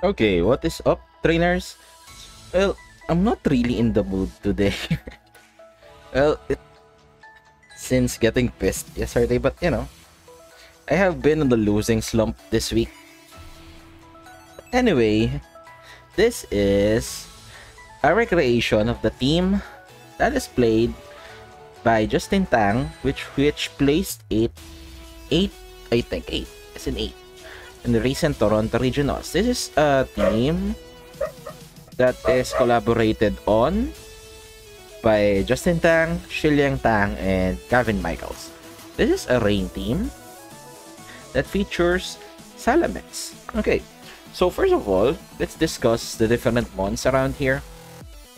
Okay, what is up, trainers? Well, I'm not really in the mood today. Well, since getting pissed yesterday, but you know, I have been in the losing slump this week. Anyway, this is a recreation of the team that is played by Justin Tang, which placed 8 in the recent Toronto Regionals. This is a team that is collaborated on by Justin Tang, Shiliang Tang, and Gavin Michaels. This is a rain team that features Salamence. Okay, so first of all, let's discuss the different mons around here.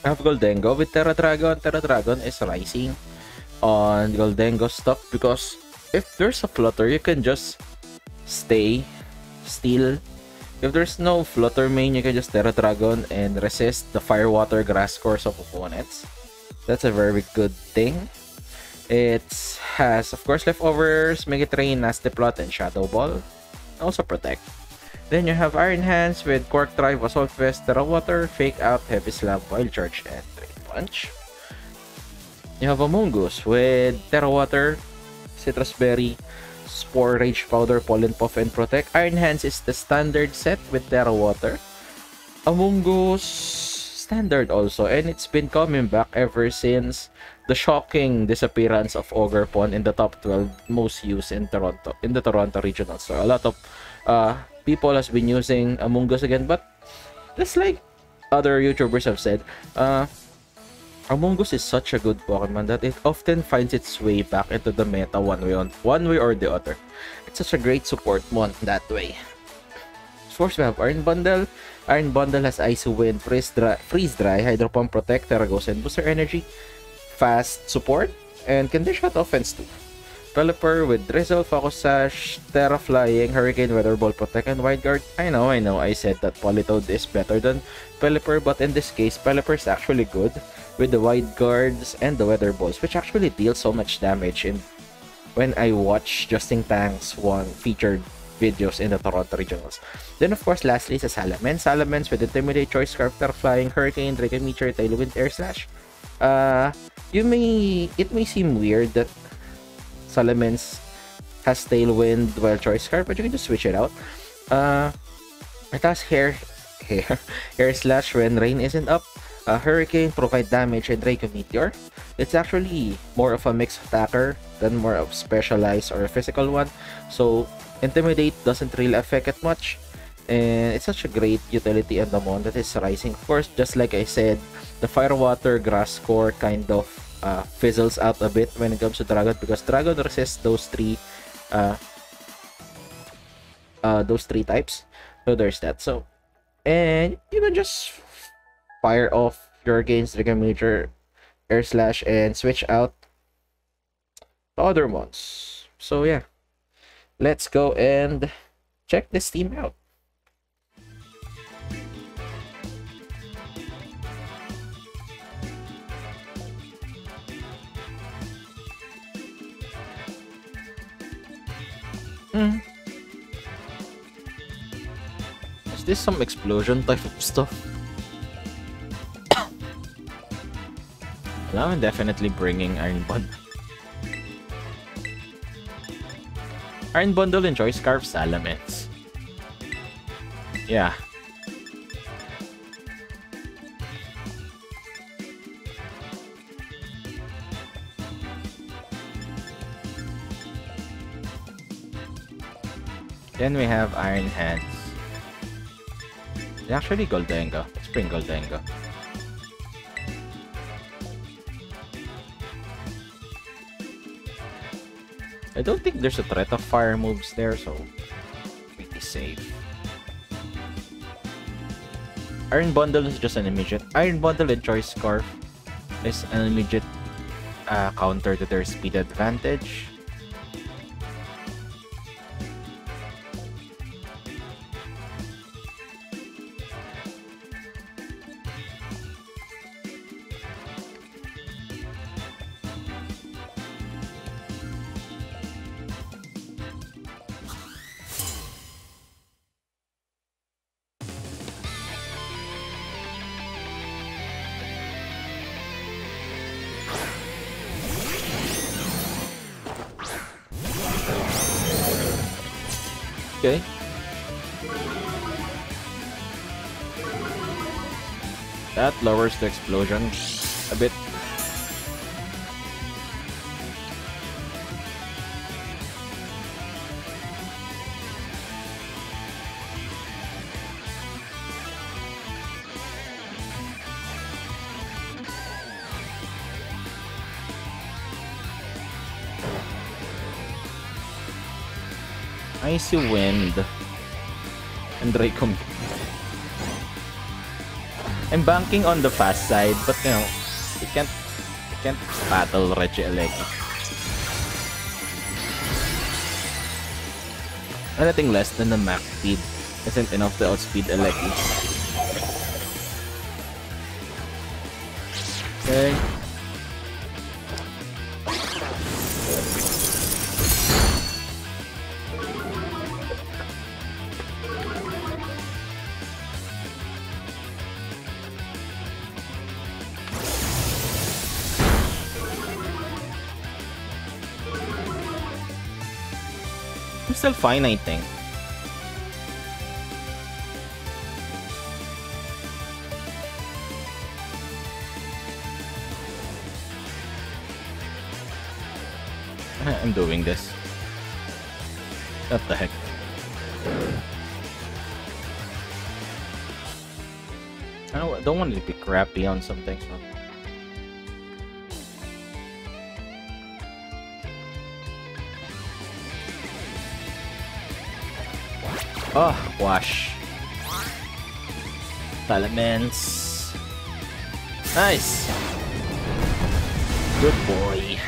I have Gholdengo with Terra Dragon. Terra Dragon is rising on Gholdengo stuff because if there's a Flutter, you can just stay still. If there's no Fluttermane, you can just Terra Dragon and resist the Fire, Water, Grass Course of opponents. That's a very good thing. It has, of course, Leftovers, Mega Train, Nasty Plot, and Shadow Ball. Also Protect. Then you have Iron Hands with Quark Drive, Assault Vest, Terra Water, Fake Out, Heavy Slab, Wild Charge, and Great Punch. You have Amoonguss with Terra Water, Citrus Berry, Spore, Rage Powder, Pollen Puff, and Protect. Iron Hands is the standard set with Terra Water. Amoonguss standard also, and it's been coming back ever since the shocking disappearance of Ogerpon in the top 12 most used in Toronto, in the Toronto Regionals. So a lot of people has been using Amoonguss again, but just like other YouTubers have said, Amoonguss is such a good Pokemon that it often finds its way back into the meta one way or the other. It's such a great support mon that way. Of course, we have Iron Bundle. Iron Bundle has Ice Wind, Freeze Dry, Hydro Pump, Protect, Terra Ghost, and Booster Energy. Fast support and can dish out offense too. Pelipper with Drizzle, Focus Sash, Terra Flying, Hurricane, Weather Ball, Protect, and Wide Guard. I know, I said that Politoed is better than Pelipper, but in this case, Pelipper is actually good with the Wide Guards and the Weather Balls, which actually deal so much damage. And when I watch Justin Tang's one featured videos in the Toronto Regionals. Then of course, lastly is Salamence. Salamence with Intimidate, Choice Scarf, Terra Flying, Hurricane, Dragon Meteor, Tailwind, Air Slash. It may seem weird that Salamence has Tailwind while Choice Scarf, but you can just switch it out. It has Hair Slash when rain isn't up. Hurricane, provide damage, and Draco Meteor. It's actually more of a mixed attacker than more of specialized or a physical one. So Intimidate doesn't really affect it much. And it's such a great utility on the mon that is rising. Of course, just like I said, the Fire, Water, Grass Core kind of fizzles out a bit when it comes to Dragon because Dragon resists those three types. So there's that. So, and you can just fire off your gains, Dragon Meteor, Air Slash, and switch out the other mons. So yeah, let's go and check this team out. Is this some explosion type of stuff? Well, I'm definitely bringing Iron Bundle. Iron Bundle and Choice Scarf Salamence. Yeah. Then we have Iron Hands. Actually, Gholdengo. Let's bring Gholdengo. I don't think there's a threat of fire moves there, so pretty safe. Iron Bundle is just an immediate. Iron Bundle and Choice Scarf is an immediate counter to their speed advantage. Okay. That lowers the explosion a bit. Icy Wind and Raycom. I'm banking on the fast side, but you know, it can't battle Regieleki. Anything less than the max speed isn't enough to outspeed Eleki. Okay. Still fine, I think. I'm doing this. What the heck? I don't want it to be crappy on some things. Oh, wash. Salamence. Nice. Good boy.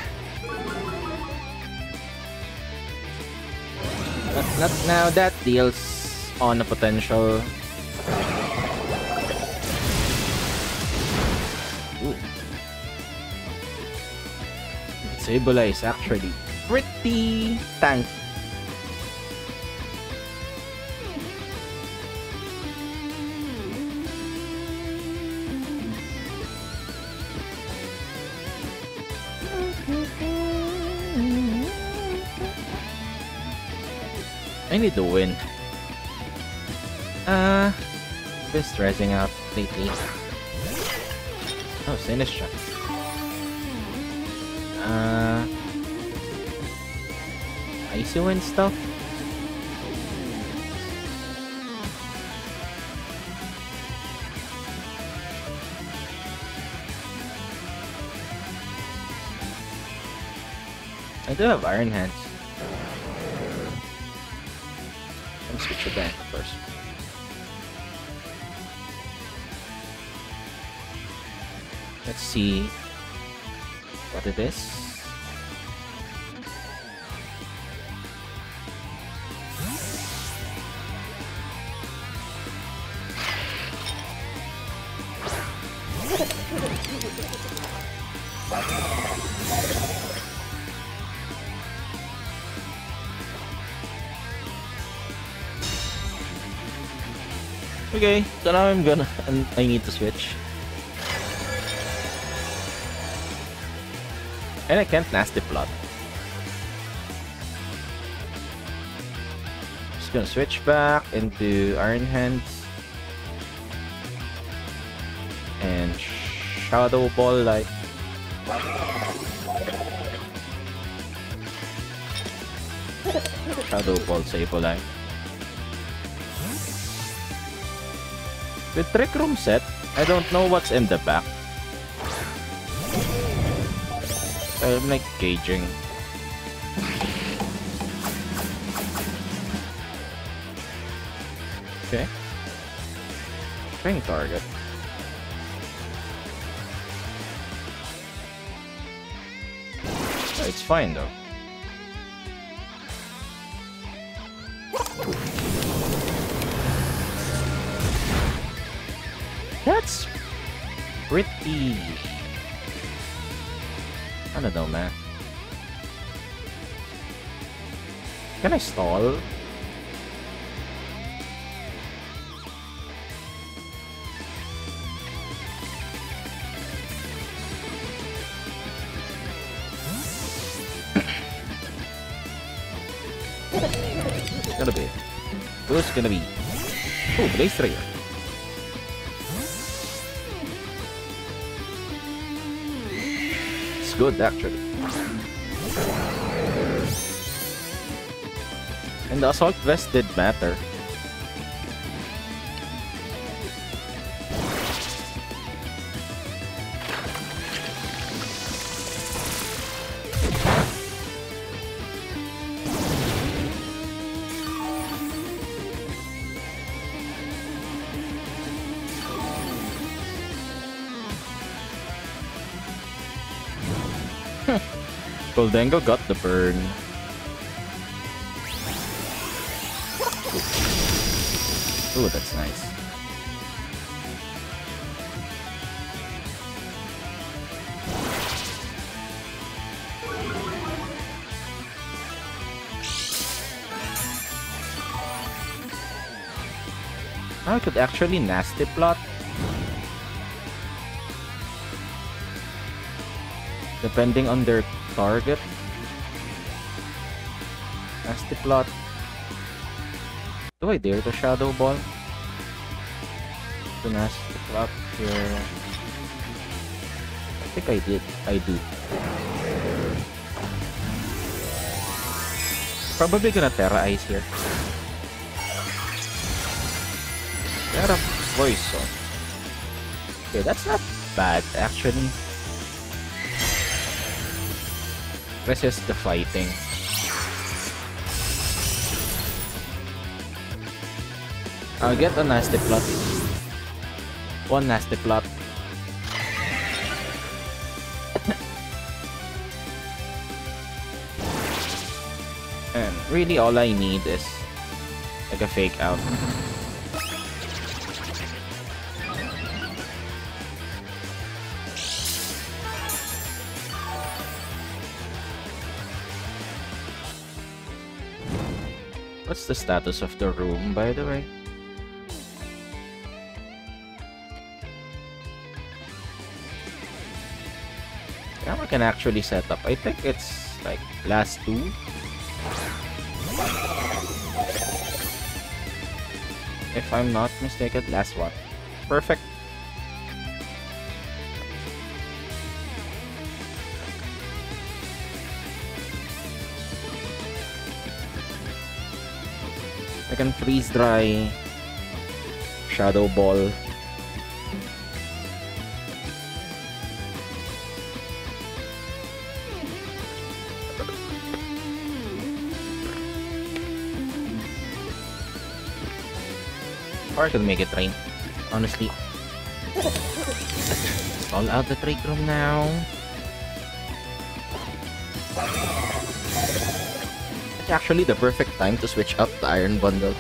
Not now, that deals on a potential. Ooh. Sableye is actually pretty tanky. I need to win. Been stressing out lately. Oh, Sinistra. Icy Wind stuff? I do have Iron Hands. Switch your bank first. Let's see what it is. Okay, so now I need to switch. And I can't nasty plot. Just gonna switch back into Iron Hands. And Shadow Ball Light. Shadow Ball Sableye. With Trick Room set, I don't know what's in the back. I'm like gauging. Okay. Train target. It's fine though. That's pretty. I don't know, man. Can I stall? It's gonna be. So it's gonna be... Oh, Blaze Slayer. It's good, actually. And the Assault Vest did matter. Gholdengo got the burn. Ooh, that's nice. I could actually nasty plot. Depending on their target. Nasty plot. Do I dare the Shadow Ball? The nasty plot here. I think I did. I do. Probably gonna Terra Ice here. Terra Voice on. Okay, that's not bad actually. Resist the fighting. I'll get a nasty plot. One nasty plot. And really all I need is like a fake out. What's the status of the room, by the way? Yeah, I can actually set up. I think it's like last two. If I'm not mistaken, last one. Perfect. I can freeze dry Shadow Ball. Or I could make it rain, honestly. All out the trick room now. Actually the perfect time to switch up the Iron Bundle.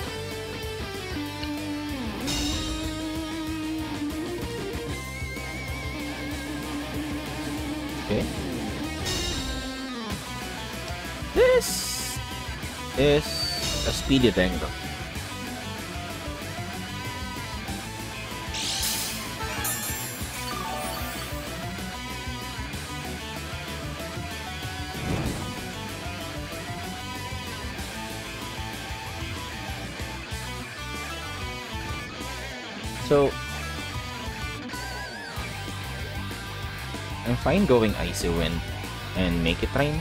Okay. This is a speedy Dengo. So I'm fine going Icy Wind and make it rain,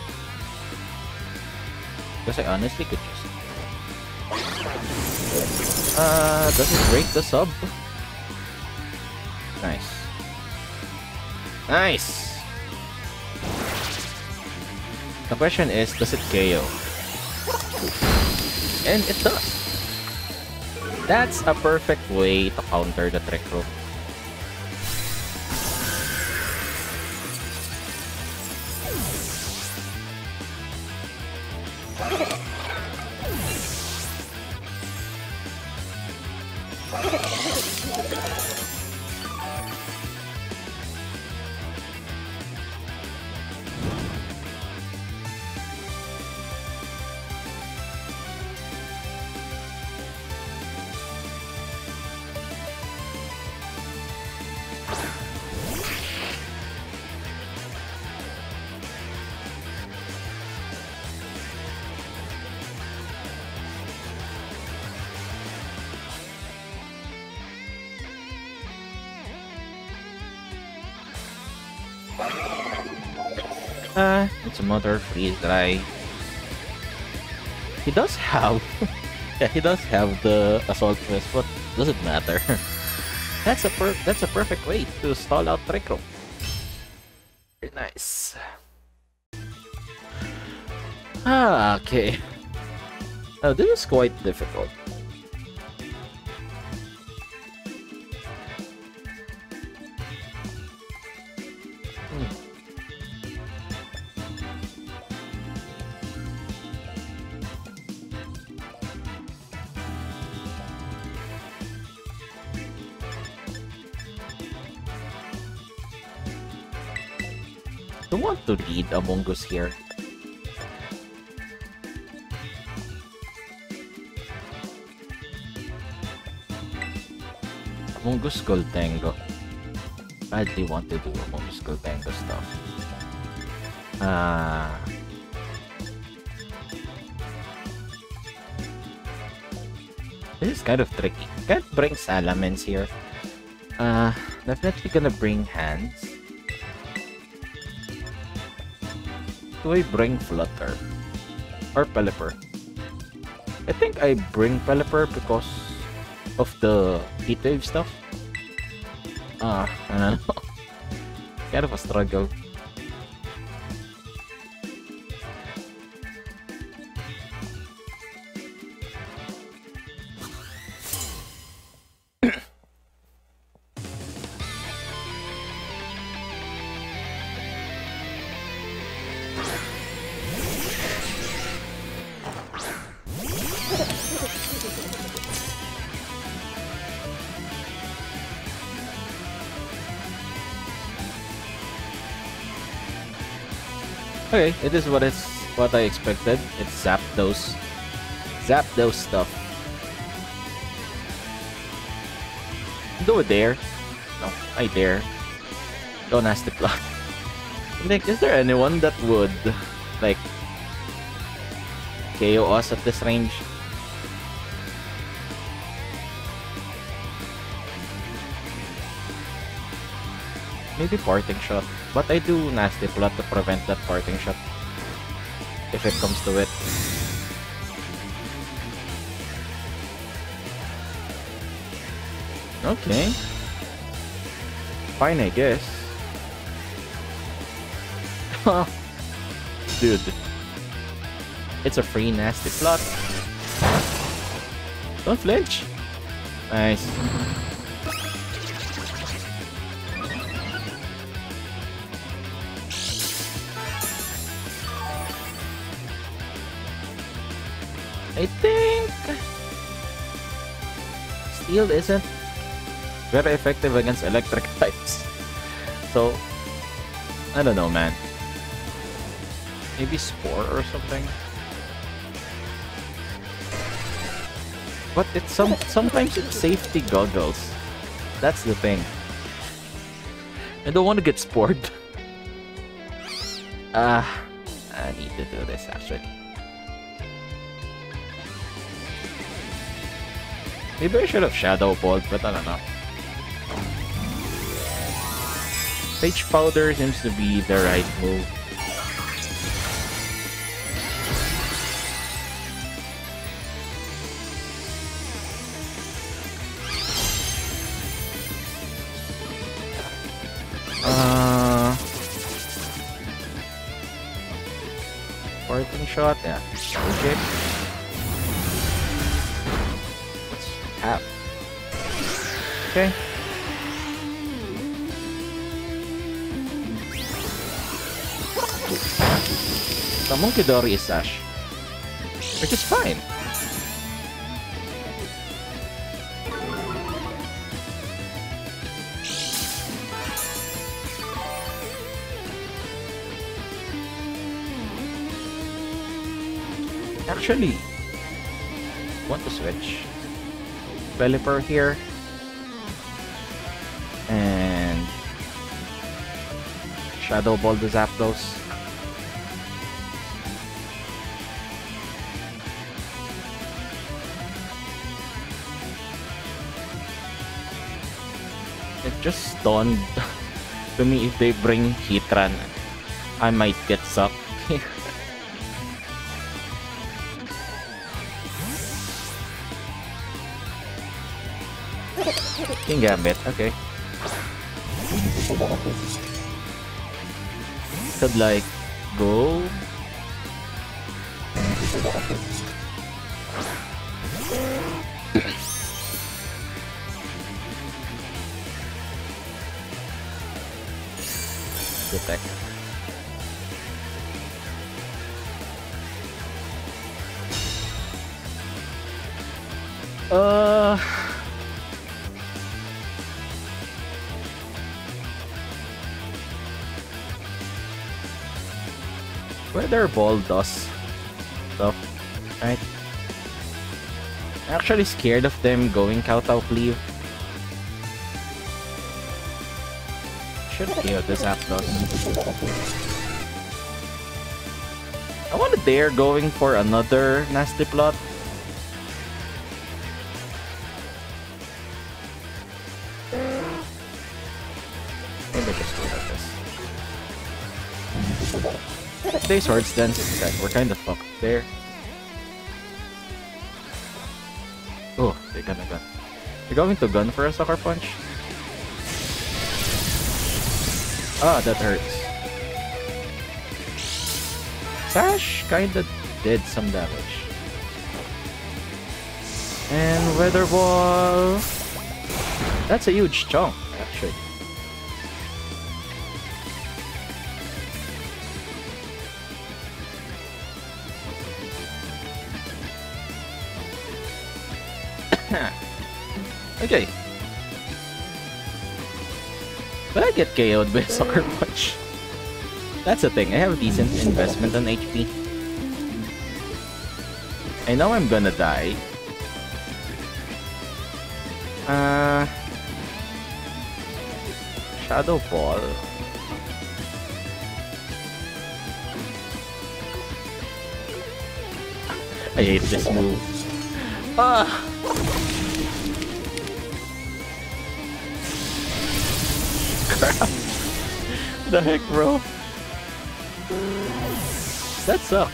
because I honestly could just does it break the sub? Nice. Nice! The question is, does it KO? And it does! That's a perfect way to counter the trick room. It's a motor, freeze dry. He does have yeah, he does have the assault vest, but doesn't matter. That's a perfect way to stall out Trickroom. Very nice. Ah, okay. Now this is quite difficult. I want to lead Amoonguss here. Amoonguss Gholdengo. Badly want to do Amoonguss Gholdengo stuff. This is kind of tricky. Can't bring Salamence here. Definitely gonna bring Hands. Do I bring Flutter or Pelipper? I think I bring Pelipper because of the heat wave stuff. I don't know. Kind of a struggle. Okay, it is what I expected. It's zap those stuff. Do it there. No, I dare. Don't ask the plot. Like, is there anyone that would like KO us at this range? Maybe parting shot, but I do nasty plot to prevent that parting shot if it comes to it. Okay, fine, I guess. Dude, it's a free nasty plot. Don't flinch. Nice. I think Steel isn't very effective against electric types. So I don't know, man. Maybe Spore or something. But it's sometimes it's safety goggles. That's the thing. I don't want to get spored. I need to do this actually. Maybe I should have Shadow Bolt, but I don't know. Sage Powder seems to be the right move. Parting Shot, yeah. Okay. Okay. The Monkidori is Sash, which is fine. Actually, want to switch Pelipper here. And Shadow Ball to zap those. It just dawned to me if they bring Heatran, I might get sucked here. Kingambit, okay. Could like go. Detect. Weather Ball does stuff, right? I'm actually scared of them going Kowtow Cleave. Should KO this Zapdos. I wonder if they're going for another nasty plot. They Swords Dance instead. We're kind of fucked there. Oh, they're gonna gun. They're going to gun for a Sucker Punch. Ah, that hurts. Sash kinda did some damage. And Weather Ball. That's a huge chunk, actually. Okay. But I get KO'd by a Sucker Punch. That's the thing, I have a decent investment on HP. I know I'm gonna die. Shadow Ball. I hate this move. Ah! The heck, bro? That sucks.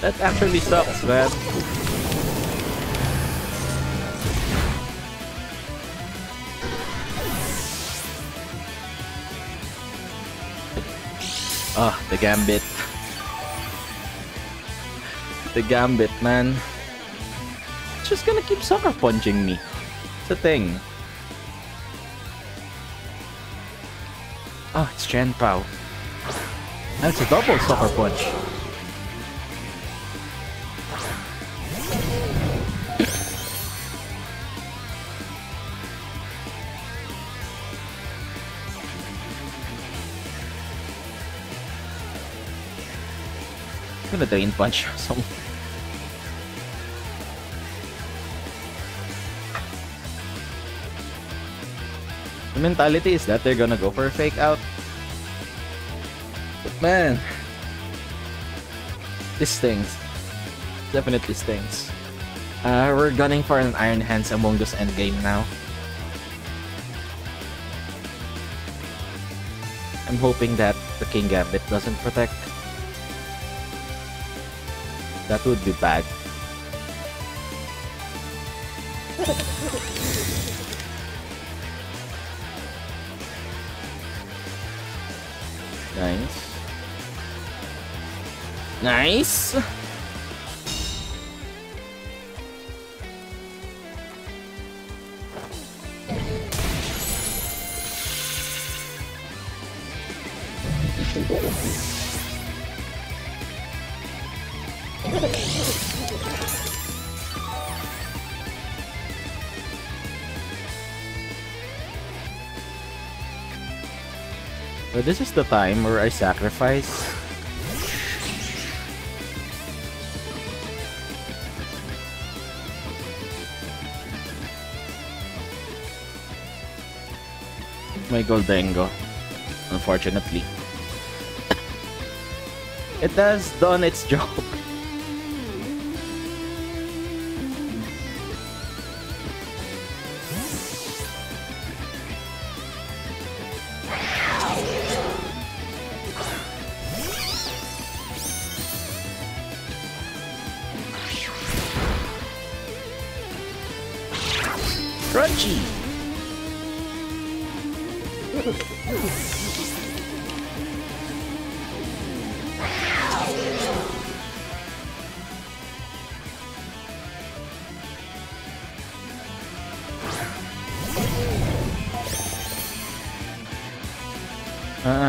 That actually sucks, man. Ah, the Gambit. The Gambit, man. It's just gonna keep Sucker Punching me. It's a thing. Oh, it's Chen Pao. That's a double Sucker Punch. I'm gonna Drain Punch or something. The mentality is that they're gonna go for a Fake Out. But man, this stings. Definitely stings. We're gunning for an Iron Hands Amoonguss endgame now. I'm hoping that the Kingambit doesn't protect. That would be bad. Nice. Nice! But this is the time where I sacrifice. My Gholdengo, unfortunately. It has done its job. crunchy.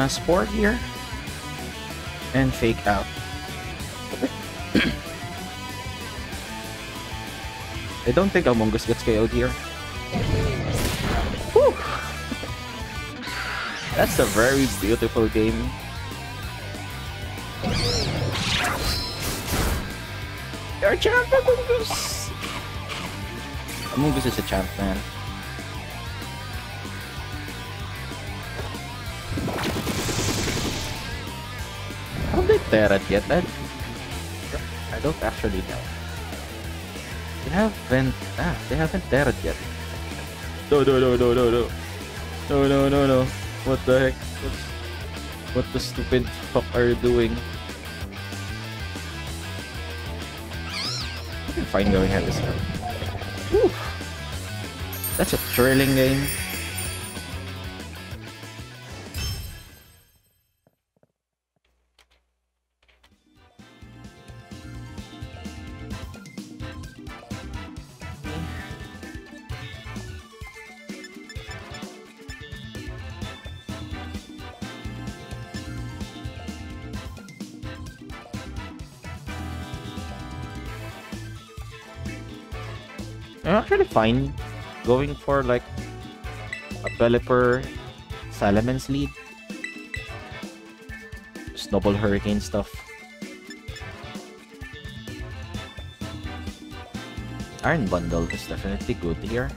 Spore here and fake out. I don't think Amoonguss gets KO'd here. Whew. That's a very beautiful game. You're a champ, Amoonguss! Amoonguss is a champ, man. How did Terra get that? I don't actually know. They haven't dared yet. No. What the heck? What the stupid fuck are you doing? I can find going at this one. That's a thrilling game. I'm actually fine going for like a Pelipper Salamence lead. Snowball Hurricane stuff. Iron Bundle is definitely good here.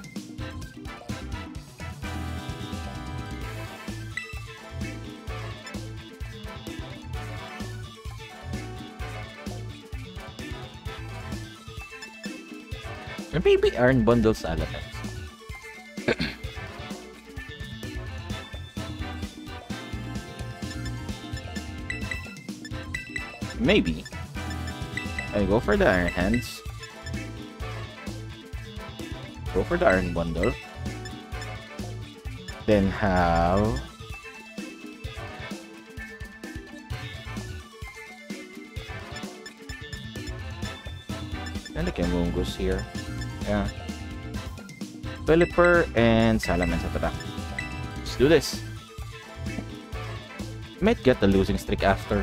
Maybe Iron Bundle's Salamence. Maybe. I go for the Iron Hands. Go for the Iron Bundle. Then have... and the Amoonguss here. Yeah. Pelipper and Salamence at the back. Let's do this. Might get the losing streak after.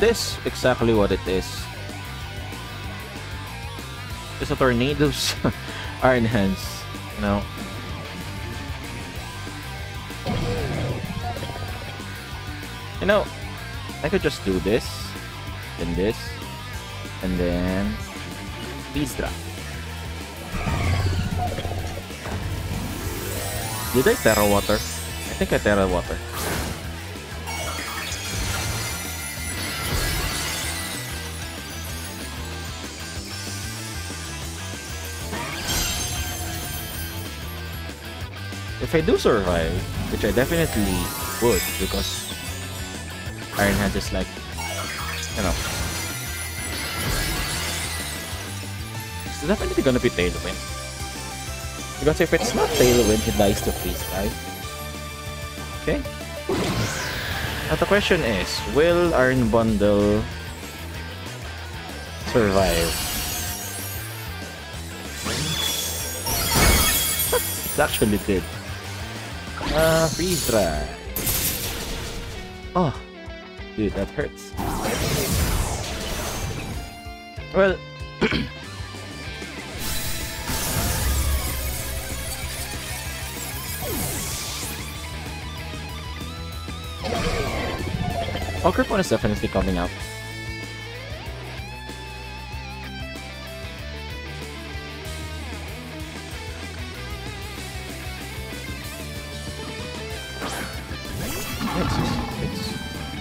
This exactly what it is. It's a tornadoes, Iron Hands, you know. You know, I could just do this, and then beast drop. Did I Terra Water? I think I Terra Water. If I do survive, which I definitely would, because Iron Hands is like, you know, it's definitely gonna be Tailwind. Because if it's not Tailwind, it dies to freeze, right? Okay. Now the question is, will Iron Bundle survive? It's actually good. Freeze dry. Oh, dude, that hurts. Well, Ogerpon is definitely coming up.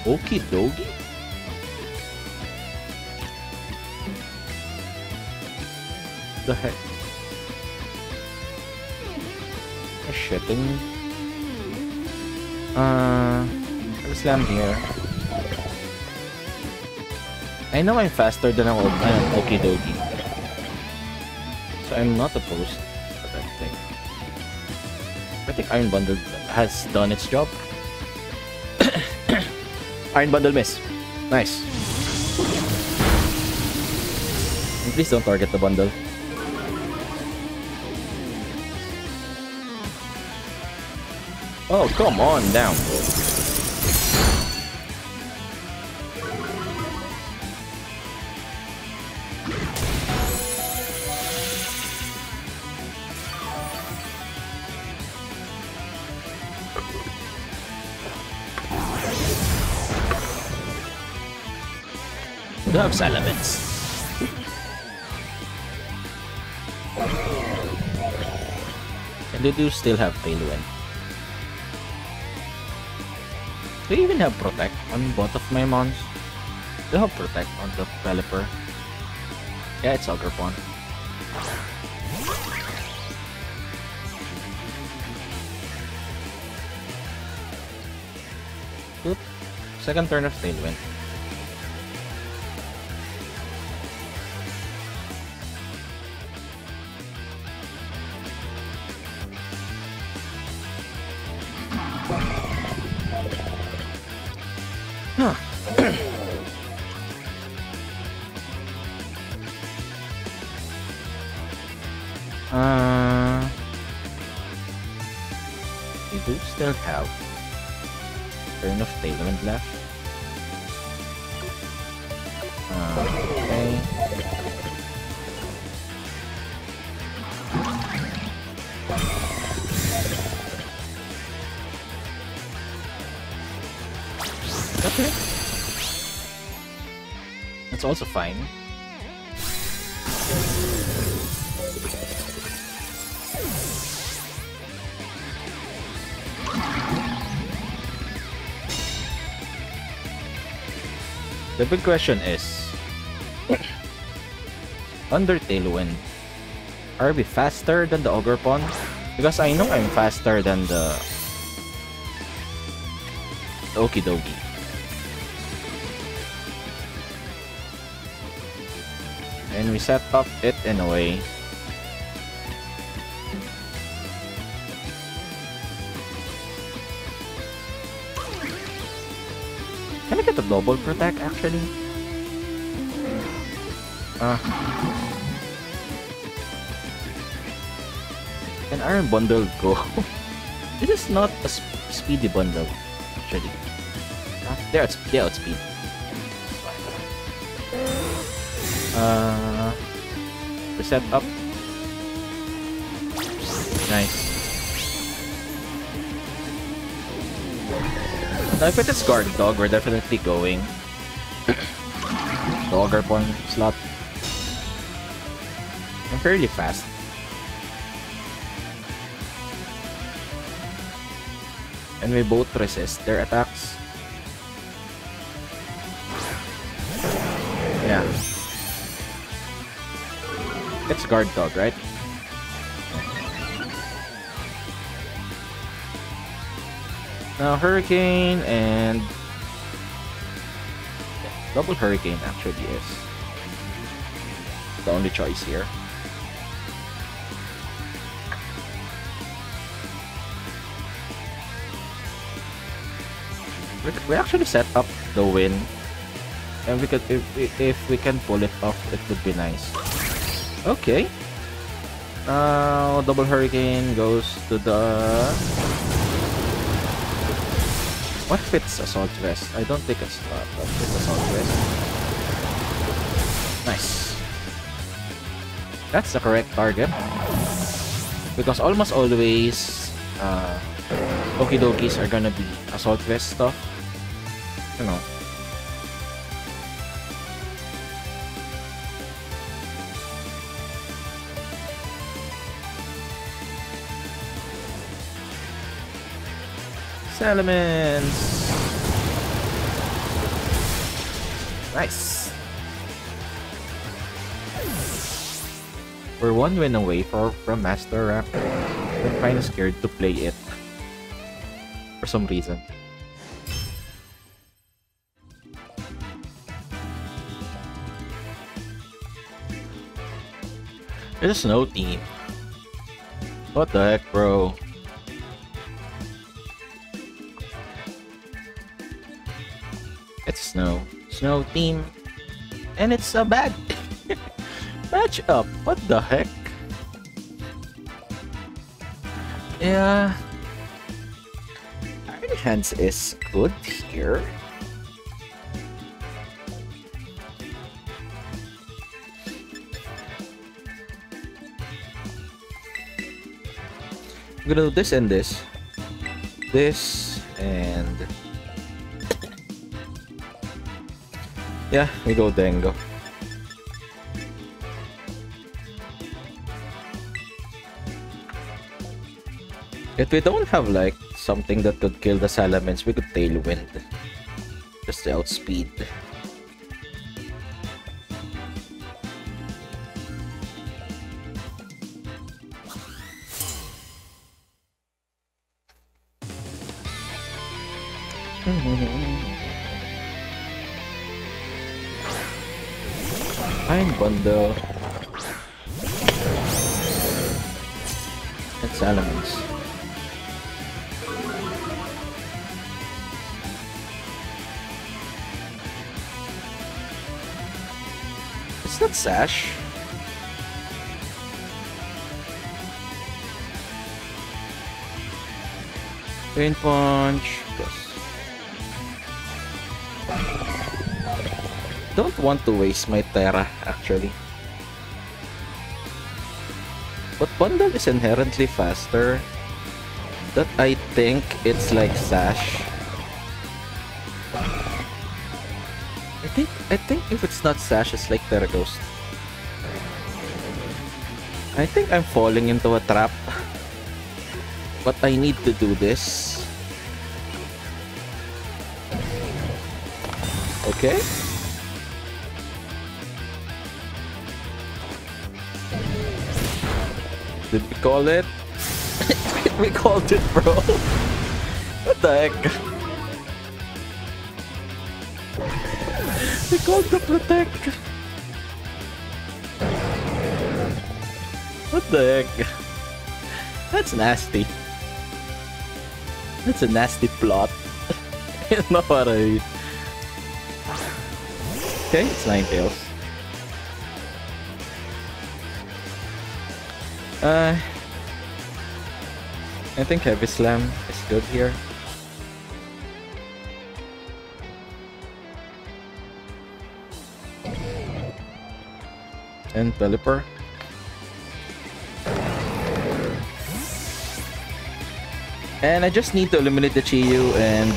Okie dokie? The heck? Oh shit, I mean... I'll slam here. I know I'm faster than an okie dokie. So I'm not opposed to that thing. I think Iron Bundle has done its job. Iron Bundle miss. Nice. And please don't target the bundle. Oh, come on down. Love Salamence. And they do still have Tailwind. They even have Protect on both of my mons. They have Protect on the Pelipper. Yeah, it's Ogerpon. Good. Second turn of Tailwind. Have turn of Tailwind left. Okay. Okay. That's also fine. The big question is, under Tailwind, are we faster than the Ogerpon? Because I know I'm faster than the Okie Dokie. And we set up it in a way. Double Protect actually. Can Iron Bundle go? This is not a speedy bundle actually. They outspeed. Reset up. Nice. Now if it is Guard Dog, we're definitely going Ogerpon slot. I'm fairly fast. And we both resist their attacks. Yeah. It's Guard Dog, right? Now Hurricane and... yeah, double Hurricane actually is the only choice here. We actually set up the win, and we could, if we can pull it off, it would be nice. Okay. Now double Hurricane goes to the... what fits Assault Vest? I don't think it's that fits Assault Vest. Nice. That's the correct target. Because almost always, Okie Dokies are gonna be Assault Vest stuff. You know, Salamence. Nice. We're one win away from Master Raptor. I'm kinda scared to play it for some reason. There's no team. What the heck, bro? It's snow. Snow team. And it's a bad matchup. What the heck? Yeah. Iron Hands is good here. I'm gonna do this and this. This and... yeah, we go Dengo. If we don't have like something that could kill the Salamence, we could Tailwind. Just to outspeed. Iron Bundle and Salamence. It's not Sash. Rain Punch. Don't want to waste my Terra actually. But Bundle is inherently faster. That I think it's like Sash. I think if it's not Sash, it's like Terra Ghost. I think I'm falling into a trap. But I need to do this. Okay. Did we call it? We called it, bro. What the heck? We called the Protect. What the heck? That's nasty. That's a nasty plot. You know what I mean. Okay, it's Ninetales. I think Heavy Slam is good here. And Pelipper. And I just need to eliminate the Chi-Yu and...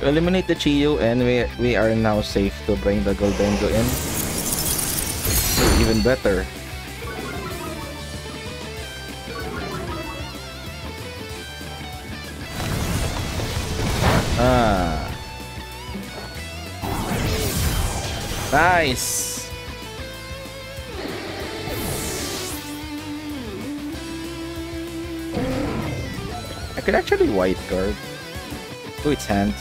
eliminate the Chi-Yu and we are now safe to bring the Gholdengo in. Even better. Ah. Nice. I could actually white guard. Oh, it's Hands.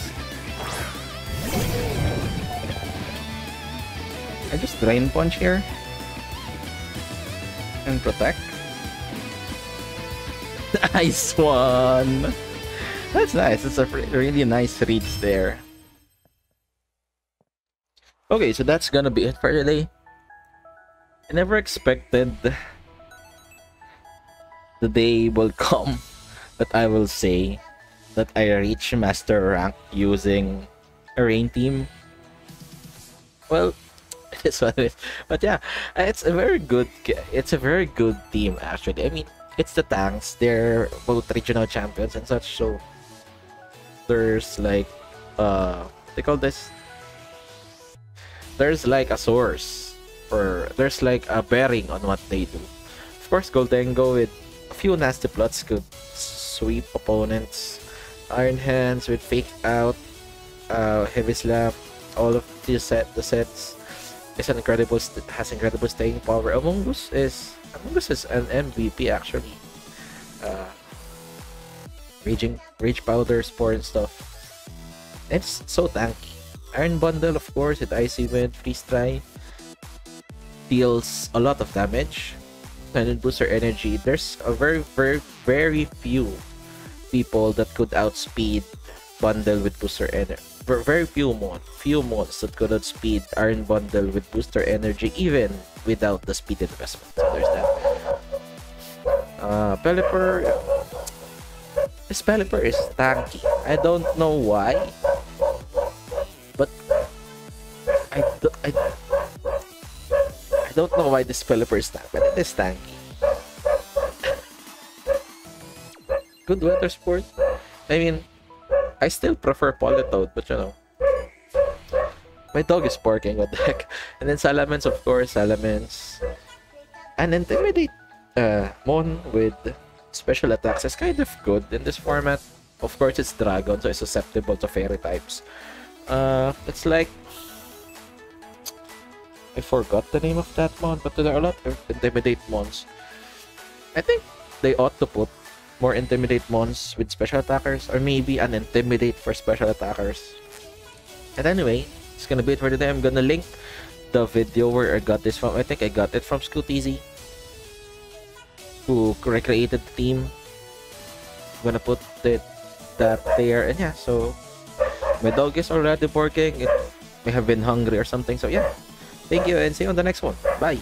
I just Drain Punch here and Protect. Nice one. That's nice. That's a really nice read there. Okay, so that's gonna be it for today. I never expected the day will come that I will say that I reach Master Rank using a Rain team. Well. This one is, but yeah, it's a very good team actually. I mean, it's the Tangs. They're both regional champions and such. So there's like they call this. There's like a source, or there's like a bearing on what they do. Of course, Gholdengo with a few nasty plots could sweep opponents. Iron Hands with Fake Out, Heavy Slap, all of the sets is an incredible, has incredible staying power. Amoonguss is an MVP actually. Rage Powder, Spore and stuff. And it's so tanky. Iron Bundle, of course, with Icy Wind, Freeze Dry, deals a lot of damage. Planet Booster Energy, there's a very few people that could outspeed Bundle with Booster Energy. Very few mods that could outspeed Iron Bundle with Booster Energy even without the speed investment. So there's that. Pelipper. This Pelipper is tanky. I don't know why, but I don't know why this Pelipper is tanky, but it is tanky. Good weather sport. I mean, I still prefer Politoed, but you know, my dog is barking. What the heck? And then Salamence, of course, Salamence. And Intimidate Mon with special attacks is kind of good in this format. Of course, it's Dragon, so it's susceptible to Fairy types. It's like, I forgot the name of that mon, but there are a lot of Intimidate Mons. I think they ought to put more Intimidate Mons with special attackers, or maybe an Intimidate for special attackers. And anyway, it's gonna be it for today. I'm gonna link the video where I got this from. I think I got it from Scooteezy, who recreated the team. I'm gonna put it that there. And yeah, so my dog is already barking. It may have been hungry or something. So yeah, thank you and see you on the next one. Bye.